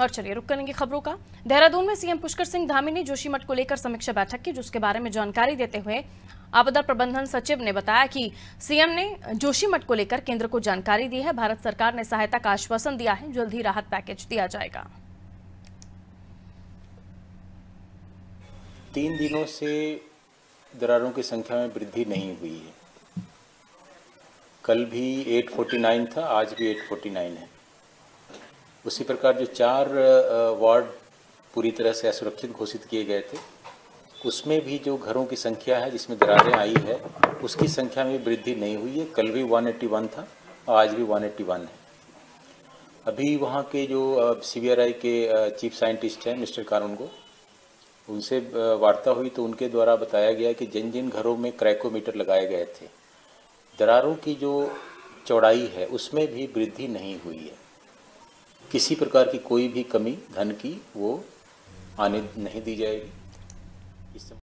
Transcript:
और चलिए रुक करेंगे खबरों का। देहरादून में सीएम पुष्कर सिंह धामी ने जोशीमठ को लेकर समीक्षा बैठक की, जिसके बारे में जानकारी देते हुए आपदा प्रबंधन सचिव ने बताया कि सीएम ने जोशीमठ को लेकर केंद्र को जानकारी दी है। भारत सरकार ने सहायता का आश्वासन दिया है, जल्द ही राहत पैकेज दिया जाएगा। 3 दिनों से दरारों की संख्या में वृद्धि नहीं हुई है। कल भी 849 था, आज भी 849 है। उसी प्रकार जो 4 वार्ड पूरी तरह से असुरक्षित घोषित किए गए थे, उसमें भी जो घरों की संख्या है जिसमें दरारें आई है, उसकी संख्या में वृद्धि नहीं हुई है। कल भी 181 था, आज भी 181 है। अभी वहाँ के जो सीवीआरआई के चीफ साइंटिस्ट हैं मिस्टर कारूनगो, उनसे वार्ता हुई तो उनके द्वारा बताया गया कि जिन जिन घरों में क्रैकोमीटर लगाए गए थे, दरारों की जो चौड़ाई है उसमें भी वृद्धि नहीं हुई है। किसी प्रकार की कोई भी कमी धन की वो आने नहीं दी जाएगी।